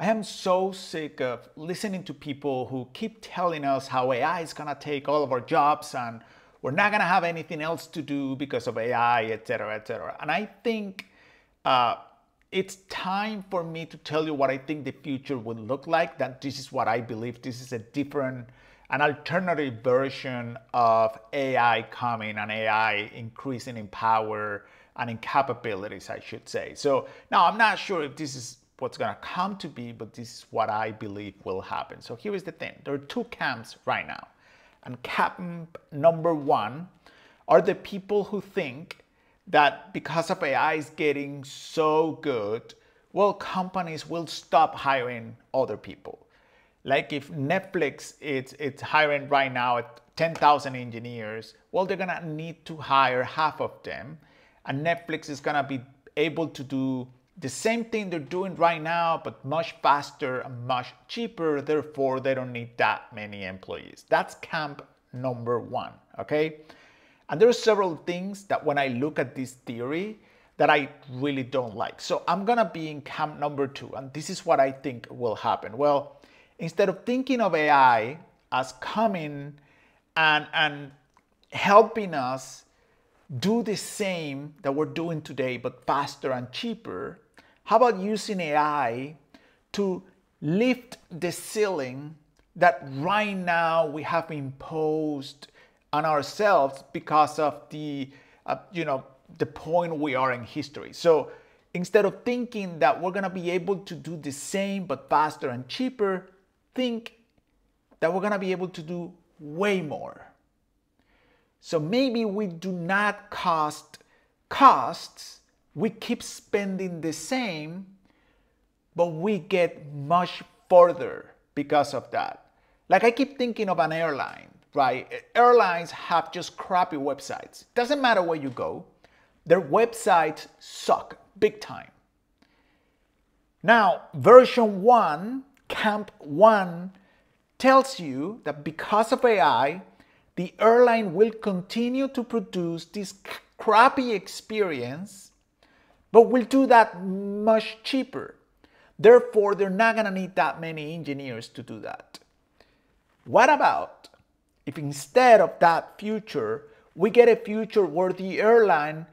I am so sick of listening to people who keep telling us how AI is gonna take all of our jobs and we're not gonna have anything else to do because of AI, etc., etc. And I think it's time for me to tell you what I think the future would look like, that this is what I believe. This is a different, an alternative version of AI coming and AI increasing in power and in capabilities, I should say. So now I'm not sure if this is what's gonna come to be, but this is what I believe will happen. So here is the thing, there are two camps right now. And camp number one are the people who think that because of AI is getting so good, well, companies will stop hiring other people. Like if Netflix it's hiring right now at 10,000 engineers, well, they're gonna need to hire half of them. And Netflix is gonna be able to do the same thing they're doing right now, but much faster and much cheaper. Therefore, they don't need that many employees. That's camp number one, okay? And there are several things that when I look at this theory that I really don't like. So I'm gonna be in camp number two, and this is what I think will happen. Well, instead of thinking of AI as coming and helping us do the same that we're doing today, but faster and cheaper, how about using AI to lift the ceiling that right now we have imposed on ourselves because of the, you know, the point we are in history. So instead of thinking that we're gonna be able to do the same, but faster and cheaper, think that we're gonna be able to do way more. So maybe we do not cost costs, we keep spending the same, but we get much further because of that. Like I keep thinking of an airline, right? Airlines have just crappy websites. Doesn't matter where you go, their websites suck big time. Now, version one, camp one, tells you that because of AI, the airline will continue to produce this crappy experience, but will do that much cheaper. Therefore, they're not gonna need that many engineers to do that. What about if instead of that future, we get a future where the airline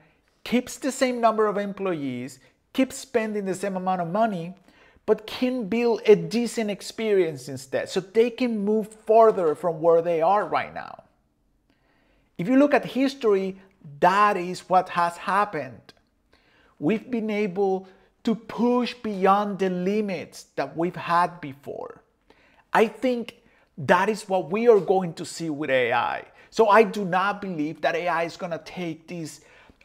keeps the same number of employees, keeps spending the same amount of money, but can build a decent experience instead, so they can move farther from where they are right now? If you look at history, that is what has happened. We've been able to push beyond the limits that we've had before. I think that is what we are going to see with AI. So I do not believe that AI is gonna take these,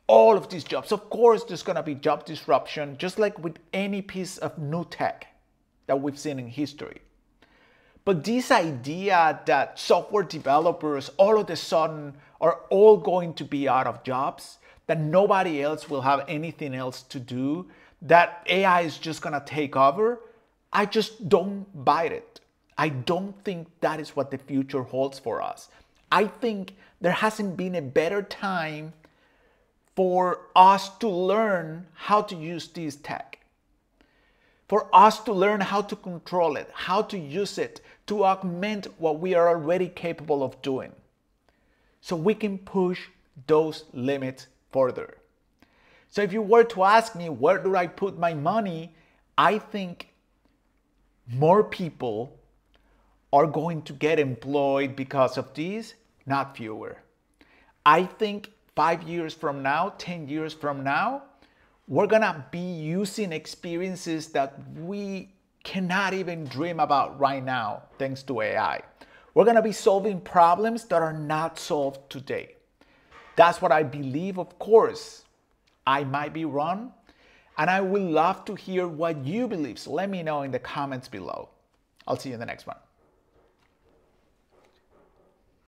all of these jobs. Of course, there's gonna be job disruption, just like with any piece of new tech that we've seen in history. But this idea that software developers all of a sudden are all going to be out of jobs, that nobody else will have anything else to do, that AI is just gonna take over, I just don't buy it. I don't think that is what the future holds for us. I think there hasn't been a better time for us to learn how to use this tech, for us to learn how to control it, how to use it to augment what we are already capable of doing, so we can push those limits further. So if you were to ask me, where do I put my money? I think more people are going to get employed because of these, not fewer. I think 5 years from now, 10 years from now, we're gonna be using experiences that we cannot even dream about right now, thanks to AI. We're gonna be solving problems that are not solved today. That's what I believe, of course. I might be wrong, and I would love to hear what you believe. So let me know in the comments below. I'll see you in the next one.